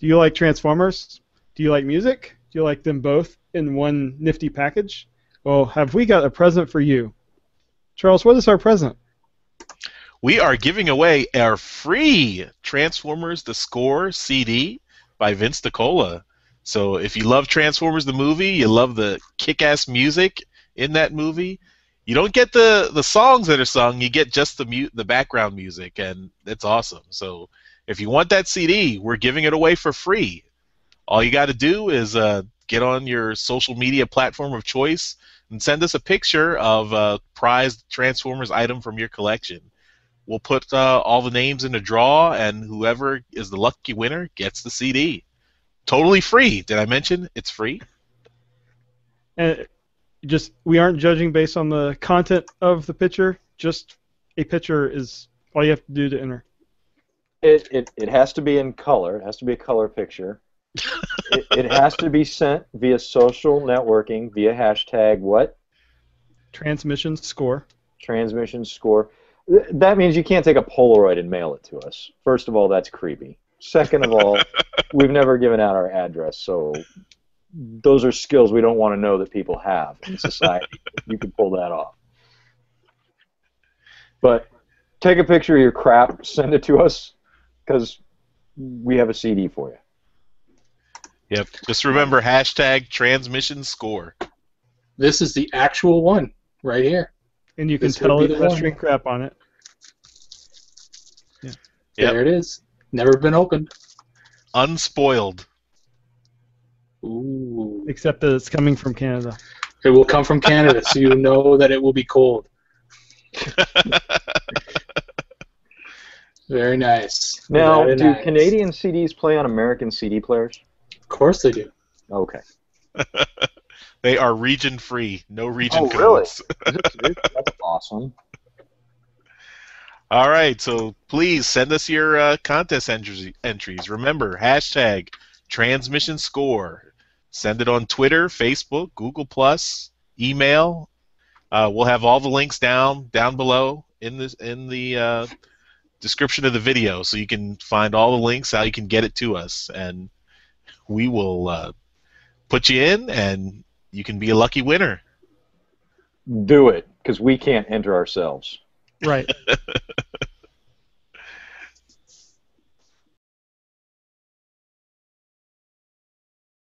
Do you like Transformers? Do you like music? Do you like them both in one nifty package? Well, have we got a present for you. Charles, what is our present? We are giving away our free Transformers The Score CD by Vince DiCola. So if you love Transformers the movie, you love the kick-ass music in that movie, you don't get the songs that are sung, you get just the background music, and it's awesome. So if you want that CD, we're giving it away for free. All you got to do is get on your social media platform of choice and send us a picture of a prized Transformers item from your collection. We'll put all the names in a draw, and whoever is the lucky winner gets the CD. Totally free. Did I mention it's free? And just we aren't judging based on the content of the picture. Just a picture is all you have to do to enter. It has to be in color. It has to be a color picture. it has to be sent via social networking, via hashtag what? Transmission Score. Transmission Score. That means you can't take a Polaroid and mail it to us. First of all, that's creepy. Second of all, we've never given out our address, so those are skills we don't want to know that people have in society. You can pull that off. But take a picture of your crap, send it to us, because we have a CD for you. Yep. Just remember hashtag Transmission Score. This is the actual one right here, and you can tell it has string crap on it. Yeah. Yep. There it is. Never been opened. Unspoiled. Ooh. Except that it's coming from Canada. It will come from Canada, so you know that it will be cold. Very nice. Now, do Canadian CDs play on American CD players? Of course they do. Okay. They are region free. No region codes. Oh, really? That's awesome. All right, so please send us your contest entries. Remember, hashtag Transmission Score. Send it on Twitter, Facebook, Google+, email. We'll have all the links down below in the description of the video, so you can find all the links, how you can get it to us, and we will put you in, and you can be a lucky winner. Do it, because we can't enter ourselves. Right.